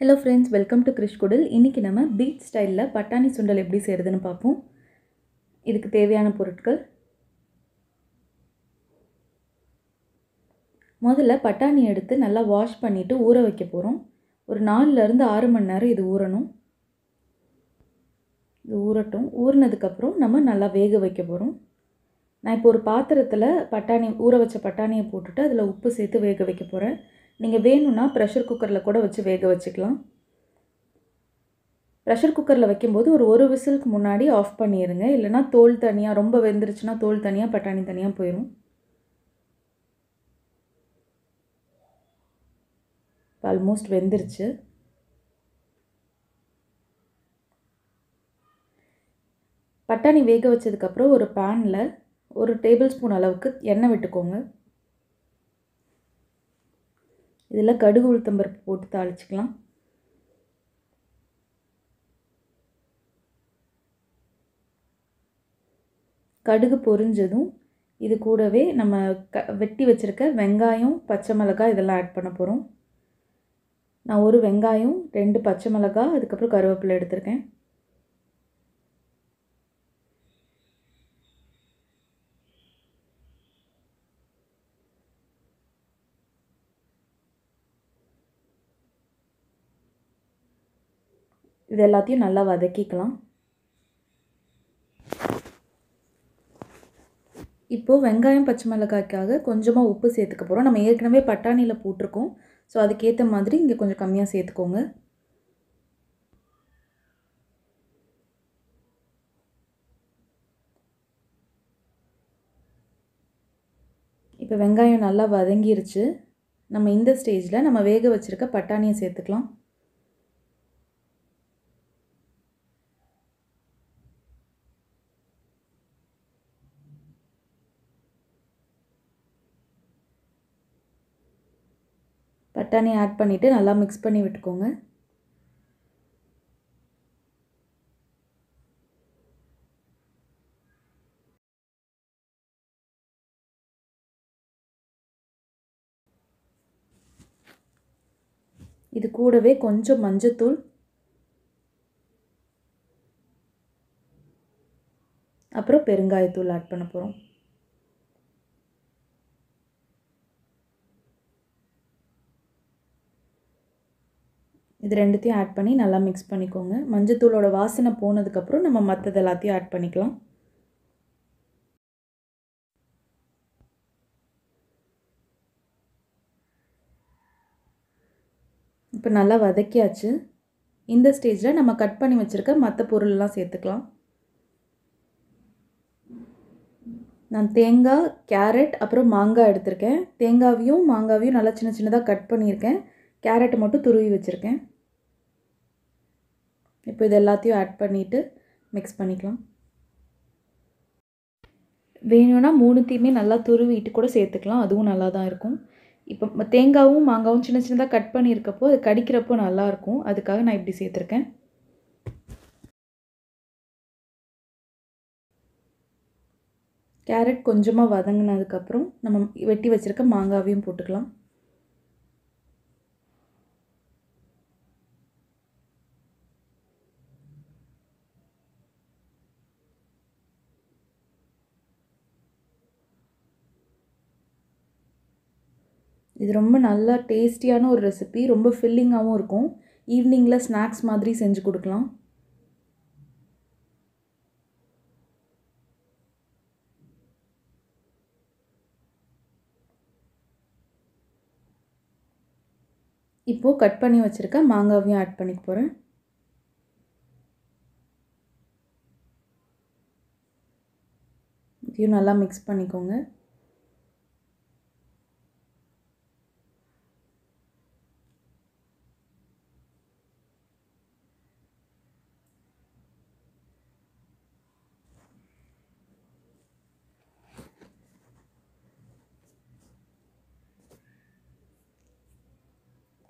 Hello friends welcome to क्रिश कुडिल इनकी नम बीच स्टाइल पट्टानी सुंडल एप्पड़ी सेय्यरदुन्नु पाप्पोम इदुक्कु देवैयान पोरुट्कल मोदल्ल पट्टानी एडुत्तु नल्ला वाश पण्णिट्टु ऊर वैक्क पोरोम ओरु 4 ल इरुंदु 6 मणि नेरम इदु ऊरणुम इदु ऊरट्टुम ऊरिनदुक्कु अप्पुरम नम नल्ला वेग वैक्क पोरोम நான் இப்போ ஒரு பாத்திரத்தில் பட்டாணி ஊற வச்ச பட்டாணியை போட்டுட்டு அதில் உப்பு சேர்த்து வேக வைக்க போகிறேன். நீங்கள் வேணும்னா ப்ரெஷர் குக்கரில் கூட வச்சு வேக வச்சுக்கலாம். ப்ரெஷர் குக்கரில் வைக்கும்போது ஒரு விசிலுக்கு முன்னாடி ஆஃப் பண்ணிடுங்க. இல்லைனா தோல் தனியாக ரொம்ப வெந்துருச்சுன்னா தோல் தனியாக பட்டாணி தனியாக போயிடும். ஆல்மோஸ்ட் வெந்துருச்சு. பட்டாணி வேக வச்சதுக்கப்புறம் ஒரு பேனில் ஒரு டேபிள் ஸ்பூன் அளவுக்கு எண்ணெய் விட்டுக்கோங்க. இதில் கடுகு உளுத்தம் பருப்பு போட்டு தாளிச்சுக்கலாம். கடுகு பொரிஞ்சதும் இது கூடவே நம்ம வெட்டி வச்சுருக்க வெங்காயம் பச்சை மிளகாய் இதெல்லாம் ஆட் பண்ண போகிறோம். நான் ஒரு வெங்காயம் 2 பச்சை மிளகாய் அதுக்கப்புறம் கருவேப்பிலை எடுத்திருக்கேன். இது எல்லாத்தையும் நல்லா வதக்கிக்கலாம். இப்போது வெங்காயம் பச்சை மிளகாய்க்காக கொஞ்சமாக உப்பு சேர்த்துக்க போகிறோம். நம்ம ஏற்கனவே பட்டாணியில் போட்டிருக்கோம், ஸோ அதுக்கேற்ற மாதிரி இங்கே கொஞ்சம் கம்மியாக சேர்த்துக்கோங்க. இப்போ வெங்காயம் நல்லா வதங்கிருச்சு. நம்ம இந்த ஸ்டேஜில் நம்ம வேக வச்சுருக்க பட்டாணியை சேர்த்துக்கலாம். பட்டாணி ஆட் பண்ணிவிட்டு நல்லா மிக்ஸ் பண்ணி விட்டுக்கோங்க. இது கூடவே கொஞ்சம் மஞ்சத்தூள், அப்புறம் பெருங்காயத்தூள் ஆட் பண்ண போகிறோம். இது ரெண்டுத்தையும் ஆட் பண்ணி நல்லா மிக்ஸ் பண்ணிக்கோங்க. மஞ்சத்தூளோட வாசனை போனதுக்கப்புறம் நம்ம மற்றது எல்லாத்தையும் ஆட் பண்ணிக்கலாம். இப்போ நல்லா வதக்கியாச்சு. இந்த ஸ்டேஜில் நம்ம கட் பண்ணி வச்சுருக்க மற்ற பொருள்லாம் சேர்த்துக்கலாம். நான் தேங்காய், கேரட், அப்புறம் மாங்காய் எடுத்திருக்கேன். மாங்காவையும் நல்லா சின்ன சின்னதாக கட் பண்ணியிருக்கேன். கேரட் மட்டும் துருவி வச்சுருக்கேன். இப்போ இது எல்லாத்தையும் ஆட் பண்ணிவிட்டு மிக்ஸ் பண்ணிக்கலாம். வேணும்னா மூணுத்தையுமே நல்லா துருவிட்டு கூட சேர்த்துக்கலாம், அதுவும் நல்லா தான் இருக்கும். இப்போ தேங்காயும் மாங்காவும் சின்ன சின்னதாக கட் பண்ணியிருக்கப்போ அது கடிக்கிறப்போ நல்லாயிருக்கும், அதுக்காக நான் இப்படி சேர்த்துருக்கேன். கேரட் கொஞ்சமாக வதங்கினதுக்கப்புறம் நம்ம வெட்டி வச்சுருக்க மாங்காவையும் போட்டுக்கலாம். இது ரொம்ப நல்லா டேஸ்டியான ஒரு ரெசிபி, ரொம்ப ஃபில்லிங்காகவும் இருக்கும். ஈவினிங்கில் ஸ்நாக்ஸ் மாதிரி செஞ்சு கொடுக்கலாம். இப்போது கட் பண்ணி வச்சுருக்க மாங்காவையும் ஆட் பண்ணிக்க போகிறேன். இதையும் நல்லா மிக்ஸ் பண்ணிக்கோங்க.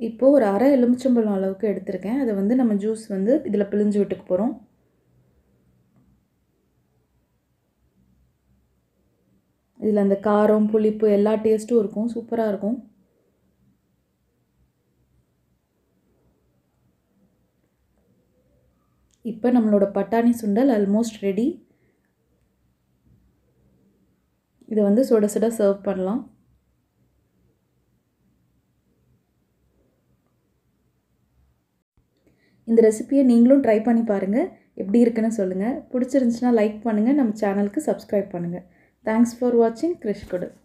இப்போது ஒரு அரை எலுமிச்சம்பழம் அளவுக்கு எடுத்திருக்கேன். அதை நம்ம ஜூஸ் இதில் பிழிஞ்சு விட்டுக்க போகிறோம். இதில் அந்த காரம் புளிப்பு எல்லா டேஸ்ட்டும் இருக்கும், சூப்பராக இருக்கும். இப்போ நம்மளோட பட்டாணி சுண்டல் ஆல்மோஸ்ட் ரெடி. இதை வந்து சுட சுட சர்வ் பண்ணலாம். இந்த ரெசிபியை நீங்களும் ட்ரை பண்ணி பாருங்கள், எப்படி இருக்குன்னு சொல்லுங்கள். பிடிச்சிருந்துச்சுன்னா லைக் பண்ணுங்கள், நம்ம சேனலுக்கு சப்ஸ்கிரைப் பண்ணுங்கள். தேங்க்ஸ் ஃபார் வாட்சிங். கிரிஷ் குடில்.